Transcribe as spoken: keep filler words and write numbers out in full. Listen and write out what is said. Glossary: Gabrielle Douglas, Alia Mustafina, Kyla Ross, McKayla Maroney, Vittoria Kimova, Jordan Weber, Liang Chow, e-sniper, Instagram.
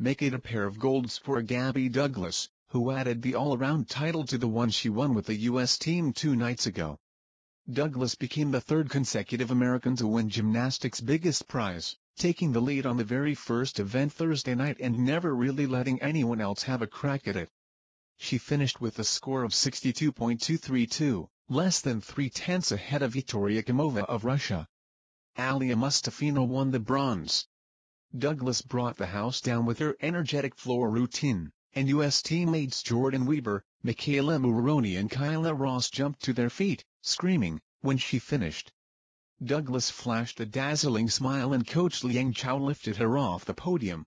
make it a pair of golds for Gabby Douglas, who added the all-around title to the one she won with the U S team two nights ago. Douglas became the third consecutive American to win gymnastics' biggest prize, taking the lead on the very first event Thursday night and never really letting anyone else have a crack at it. She finished with a score of sixty-two point two three two, less than three tenths ahead of Vittoria Kimova of Russia. Alia Mustafina won the bronze. Douglas brought the house down with her energetic floor routine, and U S teammates Jordan Weber, McKayla Maroney and Kyla Ross jumped to their feet, screaming, when she finished. Douglas flashed a dazzling smile and coach Liang Chow lifted her off the podium,